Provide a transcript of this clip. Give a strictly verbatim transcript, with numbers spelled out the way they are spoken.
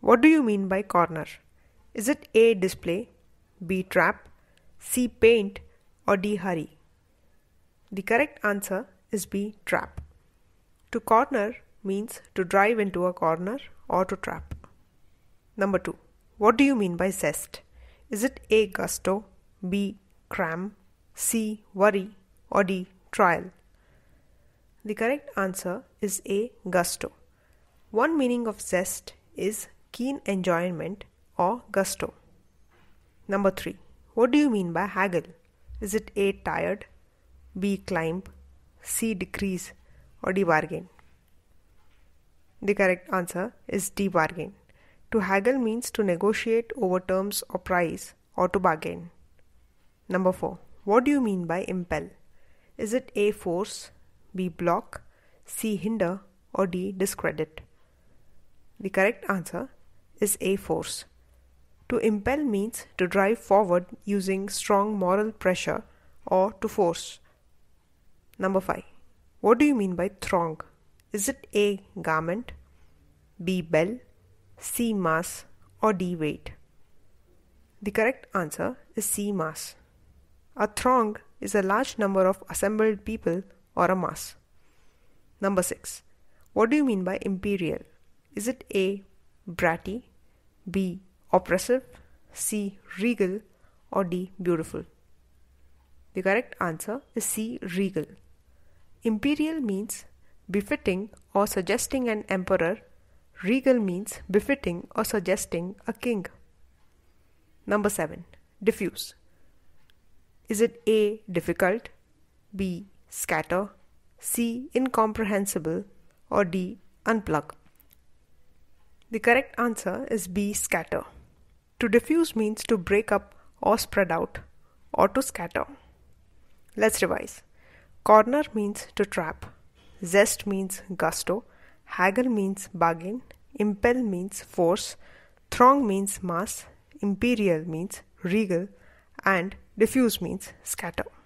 What do you mean by corner? Is it A, display, B, trap, C, paint, or D, hurry? The correct answer is B, trap. To corner means to drive into a corner or to trap. Number two. What do you mean by zest? Is it A, gusto, B, cram, C, worry, or D, trial? The correct answer is A, gusto. One meaning of zest is keen enjoyment or gusto. Number three. What do you mean by haggle? Is it A, tired, B, climb, C, decrease, or D, bargain? The correct answer is D, bargain. To haggle means to negotiate over terms or price or to bargain. Number four. What do you mean by impel? Is it A, force, B, block, C, hinder, or D, discredit? The correct answer is A, force. To impel means to drive forward using strong moral pressure or to force. Number five. What do you mean by throng? Is it A, garment, B, bell, C, mass, or D, weight? The correct answer is C, mass. A throng is a large number of assembled people or a mass. Number six. What do you mean by imperial? Is it A, bratty, B, oppressive, C, regal, or D, beautiful? The correct answer is C, regal. Imperial means befitting or suggesting an emperor. Regal means befitting or suggesting a king. Number seven. Diffuse. Is it A, difficult, B, scatter, C, incomprehensible, or D, unplug? The correct answer is B, scatter. To diffuse means to break up or spread out or to scatter. Let's revise. Corner means to trap. Zest means gusto. Haggle means bargain, impel means force, throng means mass, imperial means regal, and diffuse means scatter.